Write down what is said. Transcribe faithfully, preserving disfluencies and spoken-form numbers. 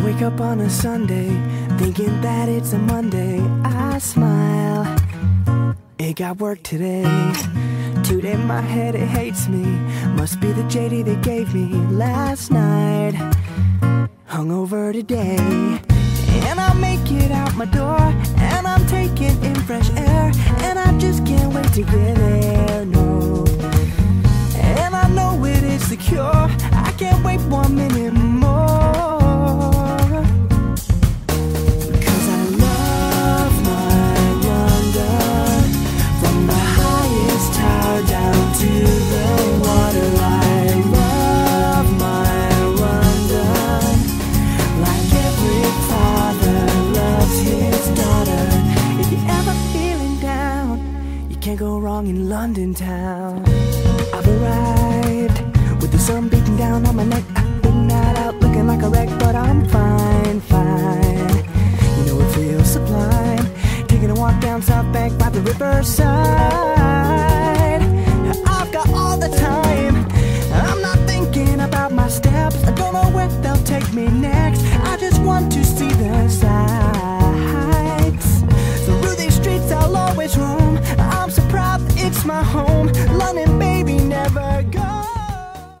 I wake up on a Sunday, thinking that it's a Monday. I smile, it got work today. Today my head, it hates me. Must be the J D they gave me last night. Hungover today. And I make it out my door, and I'm taking in fresh air, and I just can't wait to get there, no. And I know it is the cure, I can't wait one minute more. Can't go wrong in London town. I've arrived with the sun beating down on my neck. I've been night out looking like a wreck, but I'm fine, fine. You know it feels sublime, taking a walk down South Bank by the riverside.